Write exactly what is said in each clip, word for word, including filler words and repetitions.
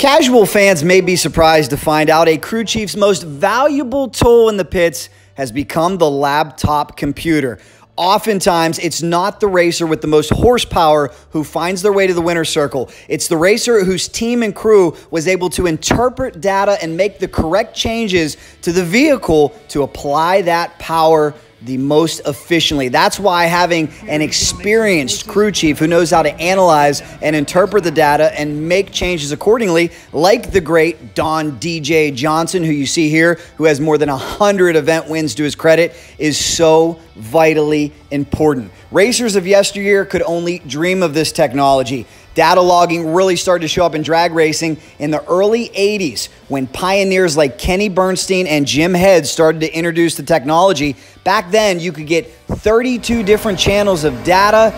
Casual fans may be surprised to find out a crew chief's most valuable tool in the pits has become the laptop computer. Oftentimes, it's not the racer with the most horsepower who finds their way to the winner's circle. It's the racer whose team and crew was able to interpret data and make the correct changes to the vehicle to apply that power the most efficiently. That's why having an experienced crew chief who knows how to analyze and interpret the data and make changes accordingly, like the great Don D J Johnson, who you see here, who has more than one hundred event wins to his credit, is so vitally important. Racers of yesteryear could only dream of this technology. Data logging really started to show up in drag racing in the early eighties when pioneers like Kenny Bernstein and Jim Head started to introduce the technology. Back then, you could get thirty-two different channels of data.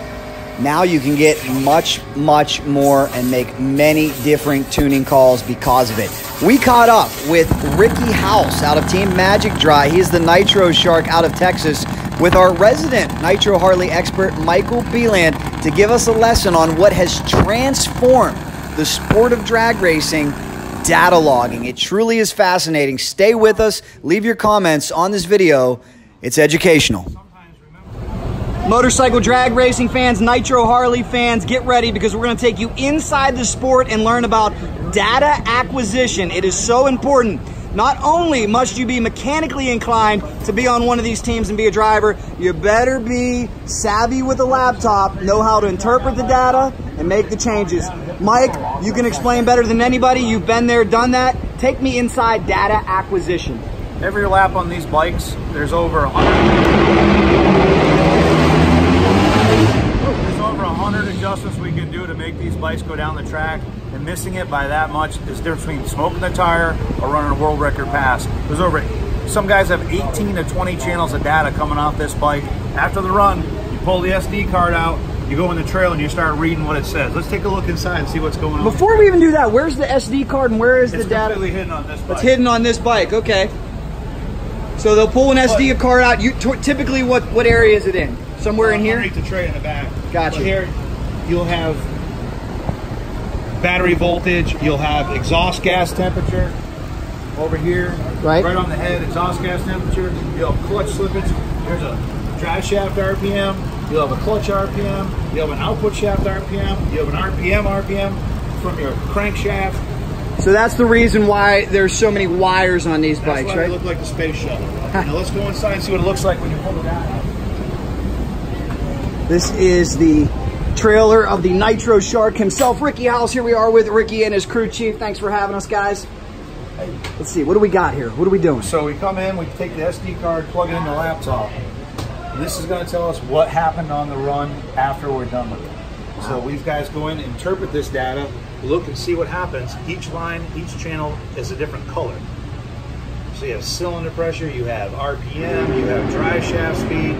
Now you can get much, much more and make many different tuning calls because of it. We caught up with Ricky House out of Team Magic Dry. He's the Nitro Shark out of Texas, with our resident Nitro Harley expert, Michael Beland, to give us a lesson on what has transformed the sport of drag racing, data logging. It truly is fascinating. Stay with us. Leave your comments on this video. It's educational. Motorcycle drag racing fans, Nitro Harley fans, get ready because we're going to take you inside the sport and learn about data acquisition. It is so important. Not only must you be mechanically inclined to be on one of these teams and be a driver, you better be savvy with a laptop, know how to interpret the data, and make the changes. Mike, you can explain better than anybody. You've been there, done that. Take me inside data acquisition. Every lap on these bikes, there's over one hundred, there's over one hundred adjustments we can do to make these bikes go down the track. And missing it by that much is the difference between smoking the tire or running a world record pass. There's over, some guys have eighteen to twenty channels of data coming off this bike. After the run, you pull the S D card out, you go in the trail and you start reading what it says. Let's take a look inside and see what's going on. Before we even do that, where's the S D card and where is the data? It's completely hidden on this bike. It's hidden on this bike, okay. So they'll pull an S D card out. You typically, what, what area is it in? Somewhere in here? Underneath the tray in the back. Gotcha. But here, you'll have battery voltage, you'll have exhaust gas temperature over here, right, right on the head, exhaust gas temperature, you'll have clutch slippage, there's a drive shaft R P M, you'll have a clutch R P M, you'll have an output shaft R P M, you'll have an R P M R P M from your crankshaft. So that's the reason why there's so many wires on these bikes, right? That's why they look like the space shuttle. Now let's go inside and see what it looks like when you pull it out. This is the trailer of the Nitro Shark himself, Ricky House. Here we are with Ricky and his crew chief. Thanks for having us, guys. Let's see, what do we got here? What are we doing? So we come in, we take the S D card, plug it in the laptop. This is going to tell us what happened on the run after we're done with it. So these guys go in, interpret this data, look and see what happens. Each line, each channel is a different color. So you have cylinder pressure, you have R P M, you have drive shaft speed.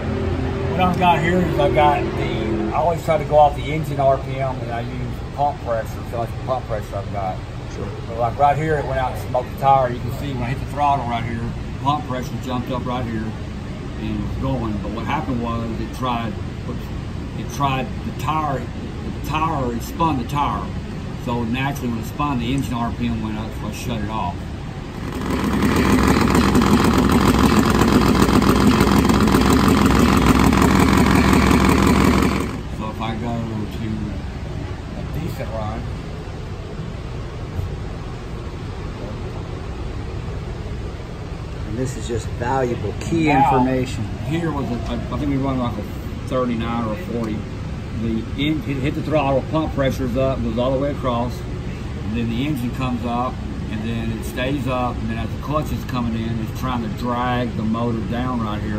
What I've got here is I've got the I always try to go off the engine R P M and I use pump pressure, so like the pump pressure I've got. Sure. But like right here, it went out and smoked the tire. You can see when I hit the throttle right here, pump pressure jumped up right here and it was going. But what happened was it tried, it tried the tire, the tire, it spun the tire. So naturally when it spun, the engine R P M went up, so I shut it off. This is just valuable, key wow. information. Here was, a, I think we run like a thirty-nine or a forty. The in, hit the throttle, pump pressure's up, goes all the way across, and then the engine comes up, and then it stays up, and then as the clutch is coming in, it's trying to drag the motor down right here.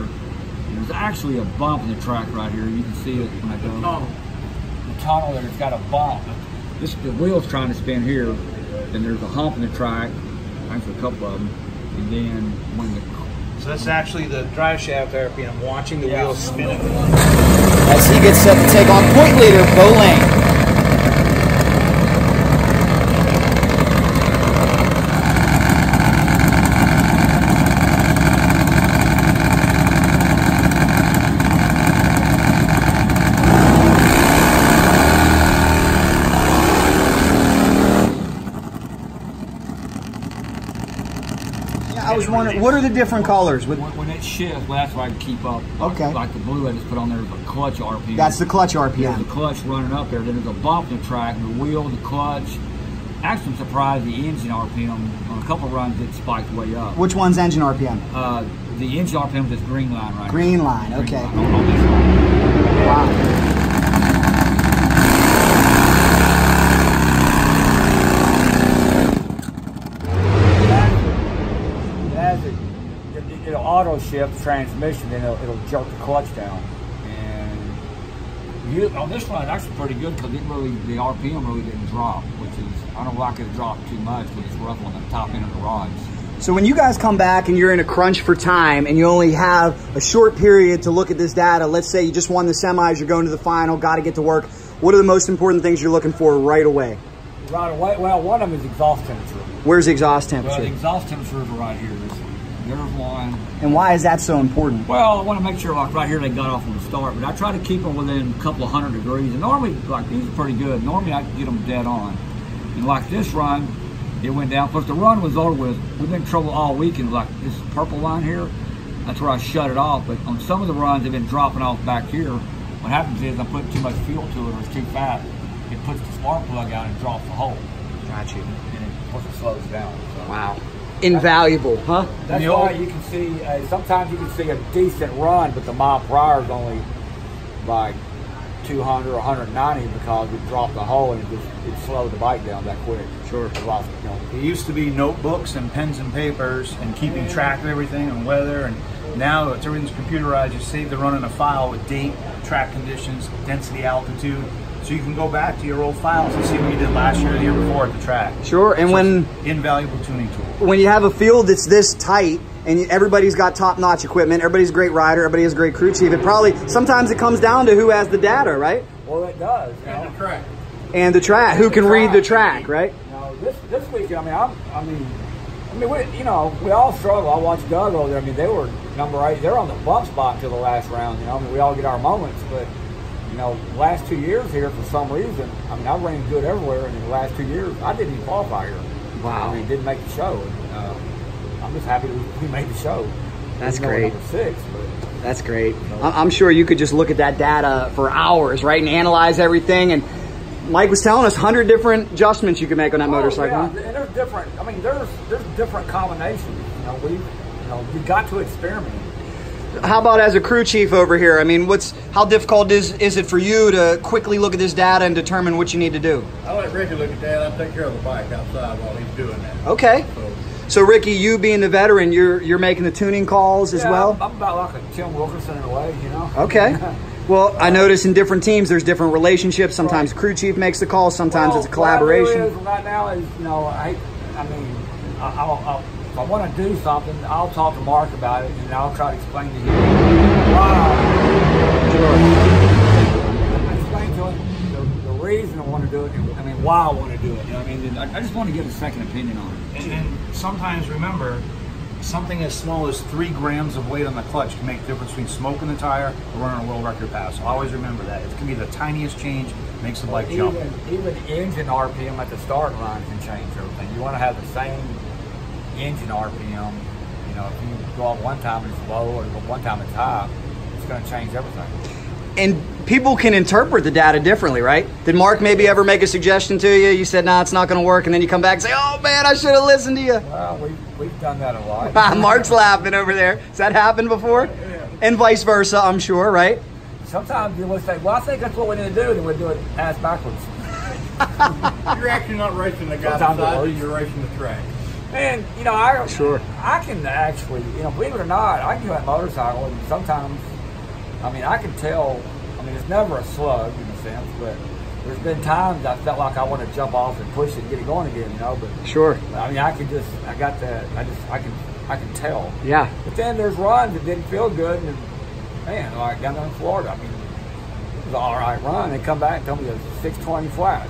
And there's actually a bump in the track right here. You can see it when I go. The tunnel, the tunnel there's got a bump. This, the wheel's trying to spin here, and there's a hump in the track, actually a couple of them. And then when the so that's actually the drive shaft R P M watching the yeah. wheels spinning as he gets set to take on point leader Beland. I was wondering, what are the different colors? With when, when it shifts, well, that's why I can keep up. Like, okay. Like the blue, I just put on there the clutch R P M. That's the clutch R P M. There's the clutch running up there. Then there's a bump in the track, the wheel, the clutch. Actually, I'm surprised the engine R P M, on a couple runs, it spiked way up. Which one's engine R P M? Uh, the engine R P M is green line right green now. Line, green okay. line, okay. Wow. Auto shift transmission, then it'll, it'll jerk the clutch down. And you, on this one, that's pretty good because it really, the R P M really didn't drop, which is, I don't like it to drop too much because it's rough on the top end of the rods. So when you guys come back and you're in a crunch for time and you only have a short period to look at this data, let's say you just won the semis, you're going to the final, got to get to work, what are the most important things you're looking for right away? Right away? Well, one of them is exhaust temperature. Where's the exhaust temperature? Well, the exhaust temperature is right here. There's one. And why is that so important? Well, I want to make sure, like right here, they got off on the start, but I try to keep them within a couple of hundred degrees. And normally, like these are pretty good. Normally, I can get them dead on. And like this run, it went down. Plus, the run was over with. We've been in trouble all weekend. Like this purple line here, that's where I shut it off. But on some of the runs, they've been dropping off back here. What happens is I put too much fuel to it, or it's too fat. It puts the spark plug out and drops the hole. Got you. And it, of course, it slows down. So. Wow. Invaluable, huh? That's why you can see, uh, sometimes you can see a decent run, but the mile per hour is only like two hundred or one hundred ninety because we dropped the hole and it, just, it slowed the bike down that quick. Sure. Lost, you know. It used to be notebooks and pens and papers and keeping track of everything and weather, and now it's everything's computerized. You save the run in a file with date, track conditions, density, altitude. So you can go back to your old files and see what you did last year or the year before at the track. Sure, and so when... Invaluable tuning tool. When you have a field that's this tight and everybody's got top-notch equipment, everybody's a great rider, everybody has a great crew chief, it probably, sometimes it comes down to who has the data, right? Well, it does. You know? And the track. And the track, who can read the track, right? Now, this, this weekend, I mean, I'm, I mean, I mean, we, you know, we all struggle. I watched Doug over there. I mean, they were number eight. They're on the bump spot until the last round, you know? I mean, we all get our moments, but... You know, last two years here, for some reason, I mean, I ran good everywhere, and in the last two years, I didn't even qualify here. Wow. I mean, didn't make the show. And, uh, I'm just happy that we made the show. That's great. Six, but, That's great. You know, I'm sure you could just look at that data for hours, right, and analyze everything. And Mike was telling us one hundred different adjustments you could make on that oh, motorcycle. Yeah. Huh? And there's different, I mean, there's, there's different combinations. You know, we've, you know, we've got to experiment. How about as a crew chief over here? I mean, what's how difficult is is it for you to quickly look at this data and determine what you need to do? I let Ricky look at that. I take care of the bike outside while he's doing that. Okay. So, so Ricky, you being the veteran, you're you're making the tuning calls yeah, as well. I'm about like a Tim Wilkinson in a way, you know. Okay. Well, I notice in different teams there's different relationships. Sometimes right. crew chief makes the call. Sometimes well, it's a collaboration. What I do is, right now is you know I I mean I'll. If I want to do something, I'll talk to Mark about it, and I'll try to explain to him. Wow. Sure. I explain to him the, the reason I want to do it, and I mean why I want to do it. You know what I mean, I just want to get a second opinion on it. And then sometimes remember, something as small as three grams of weight on the clutch can make the difference between smoking the tire or running a world record pass. So always remember that. It can be the tiniest change makes the bike well, even, jump. Even engine R P M at the start line can change everything. You want to have the same engine R P M, you know, if you go out one time it's low or one time it's high, it's going to change everything. And people can interpret the data differently, right? Did Mark maybe ever make a suggestion to you? You said, no, nah, it's not going to work. And then you come back and say, oh, man, I should have listened to you. Well, we've, we've done that a lot. Mark's laughing over there. Has that happened before? Yeah. And vice versa, I'm sure, right? Sometimes you would say, well, I think that's what we need to do. And we'll do it ass backwards. You're actually not racing the guy outside, you're racing the track. And, you know, I sure. I can actually, you know, believe it or not, I can do that motorcycle, and sometimes, I mean, I can tell, I mean, it's never a slug, in a sense, but there's been times I felt like I want to jump off and push it and get it going again, you know, but. Sure. I mean, I can just, I got that, I just, I can, I can tell. Yeah. But then there's runs that didn't feel good, and, man, like down there in Florida, I mean, it was an all right run, and come back and tell me it was six twenty flat,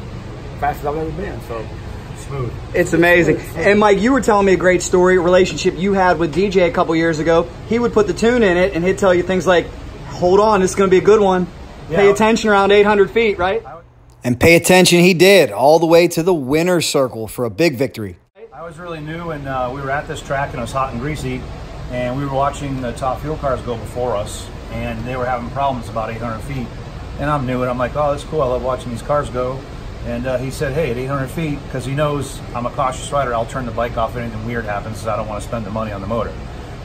fastest I've ever been, so. Smooth. It's amazing. And Mike, you were telling me a great story, a relationship you had with D J a couple years ago. He would put the tune in it and he'd tell you things like, hold on, this is going to be a good one. Yeah. Pay attention around eight hundred feet, right? And pay attention he did all the way to the winner's circle for a big victory. I I was really new, and uh, we were at this track, and it was hot and greasy, and we were watching the top fuel cars go before us, and they were having problems about eight hundred feet, and I'm new, and I'm like, oh, that's cool, I love watching these cars go. And uh, he said, hey, at eight hundred feet, because he knows I'm a cautious rider, I'll turn the bike off if anything weird happens, because I don't want to spend the money on the motor.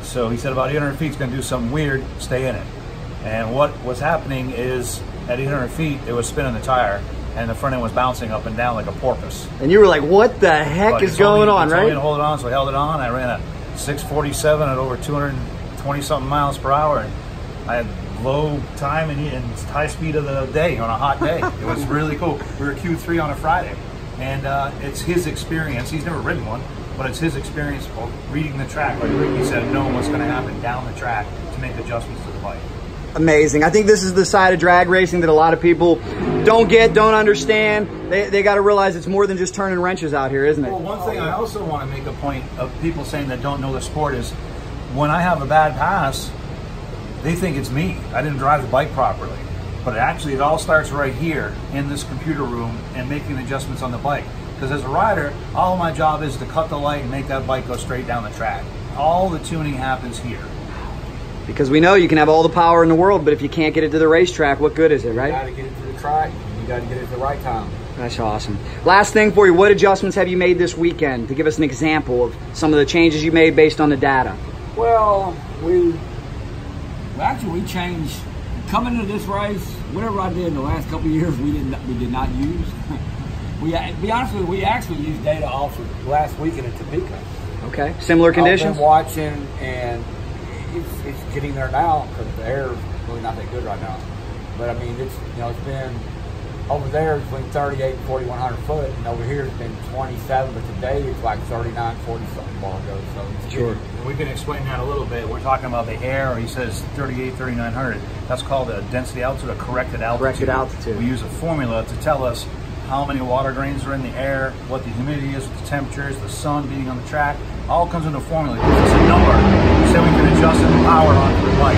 So he said, about eight hundred feet is going to do something weird, stay in it. And what was happening is, at eight hundred feet, it was spinning the tire, and the front end was bouncing up and down like a porpoise. And you were like, what the heck but is going on, right? I didn't hold it on, so I held it on. I ran a six forty-seven at over two hundred twenty something miles per hour, and I had low time and, and high speed of the day on a hot day. It was really cool. We were Q three on a Friday, and uh, it's his experience. He's never ridden one, but it's his experience of reading the track. Like Ricky said, knowing what's going to happen down the track to make adjustments to the bike. Amazing. I think this is the side of drag racing that a lot of people don't get, don't understand. They, they got to realize it's more than just turning wrenches out here, isn't it? Well, one thing I also want to make a point of people saying that don't know the sport is when I have a bad pass, they think it's me. I didn't drive the bike properly. But it actually, it all starts right here in this computer room and making adjustments on the bike. Because as a rider, all my job is to cut the light and make that bike go straight down the track. All the tuning happens here. Because we know you can have all the power in the world, but if you can't get it to the racetrack, what good is it, right? You gotta get it to the track, you gotta get it at the right time. That's awesome. Last thing for you, what adjustments have you made this weekend to give us an example of some of the changes you made based on the data? Well, we, well actually we changed, coming into this race, whatever I did in the last couple of years, we did not, we did not use. we, to be honest with you, we actually used data off of last weekend at Topeka. Okay, similar conditions? I've been watching, and It's, it's getting there now because the air is really not that good right now. But I mean, it's you know it's been over there between thirty-eight and forty-one hundred foot, and over here it's been twenty-seven. But today it's like thirty-nine, forty something ball goes. So it's sure. Good. We can explain that a little bit. We're talking about the air. He says thirty-eight, thirty-nine hundred. That's called a density altitude, a corrected altitude. Corrected altitude. We use a formula to tell us how many water grains are in the air, what the humidity is, what the temperature is, the sun beating on the track. All comes into a formula. It's a number, so we can adjust the power onto the bike.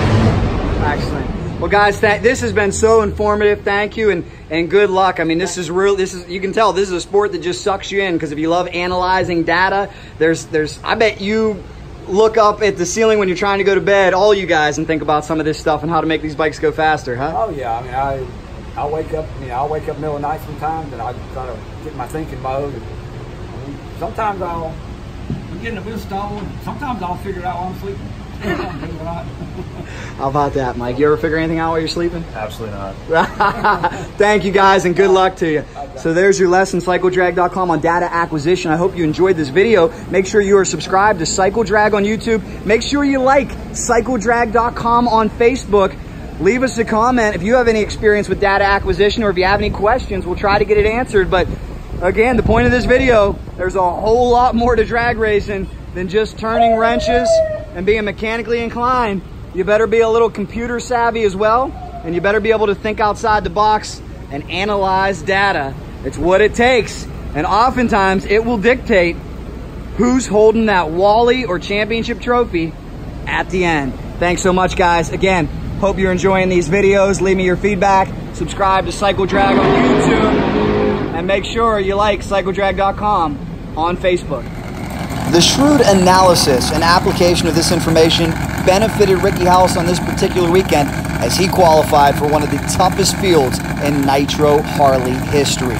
Excellent. Well, guys, th this has been so informative. Thank you, and and good luck. I mean, this is real. This is you can tell this is a sport that just sucks you in because if you love analyzing data, there's there's I bet you look up at the ceiling when you're trying to go to bed, all you guys, and think about some of this stuff and how to make these bikes go faster, huh? Oh yeah, I mean I I wake up, you know, I wake up middle of the night sometimes, and I try to get my thinking mode. I mean, sometimes I'll. Getting a bit stumbled. Sometimes I'll figure it out while I'm sleeping. How about that, Mike? You ever figure anything out while you're sleeping? Absolutely not. Thank you guys, and good luck to you. So there's your lesson, cycle drag dot com on data acquisition. I hope you enjoyed this video. Make sure you are subscribed to Cycle Drag on YouTube. Make sure you like cycle drag dot com on Facebook. Leave us a comment if you have any experience with data acquisition or if you have any questions. We'll try to get it answered, but again, the point of this video, there's a whole lot more to drag racing than just turning wrenches and being mechanically inclined. You better be a little computer savvy as well, and you better be able to think outside the box and analyze data. It's what it takes, and oftentimes it will dictate who's holding that Wally or championship trophy at the end. Thanks so much, guys. Again, hope you're enjoying these videos. Leave me your feedback. Subscribe to Cycle Drag on YouTube. And make sure you like cycle drag dot com on Facebook. The shrewd analysis and application of this information benefited Ricky House on this particular weekend as he qualified for one of the toughest fields in Nitro Harley history.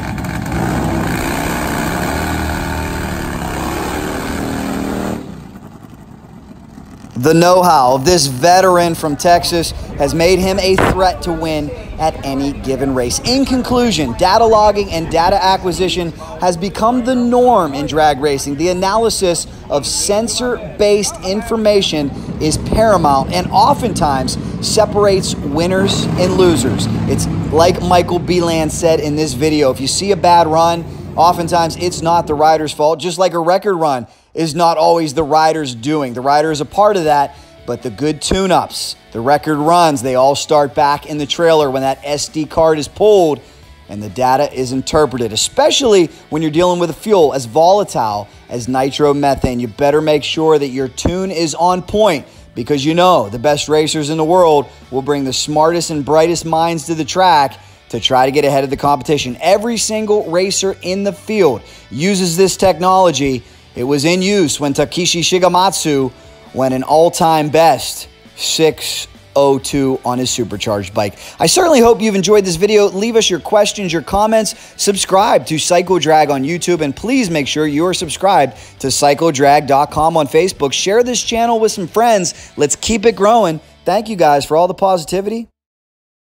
The know-how of this veteran from Texas has made him a threat to win at any given race. In conclusion, data logging and data acquisition has become the norm in drag racing. The analysis of sensor-based information is paramount and oftentimes separates winners and losers. It's like Michael Beland said in this video, if you see a bad run, oftentimes it's not the rider's fault, just like a record run is not always the rider's doing. The rider is a part of that, but the good tune-ups, the record runs, they all start back in the trailer when that S D card is pulled and the data is interpreted, especially when you're dealing with a fuel as volatile as nitromethane. You better make sure that your tune is on point because you know the best racers in the world will bring the smartest and brightest minds to the track to try to get ahead of the competition. Every single racer in the field uses this technology It was in use when Takeshi Shigematsu went an all-time best six oh two on his supercharged bike. I certainly hope you've enjoyed this video. Leave us your questions, your comments. Subscribe to Cycle Drag on YouTube, and please make sure you are subscribed to cycle drag dot com on Facebook. Share this channel with some friends. Let's keep it growing. Thank you guys for all the positivity.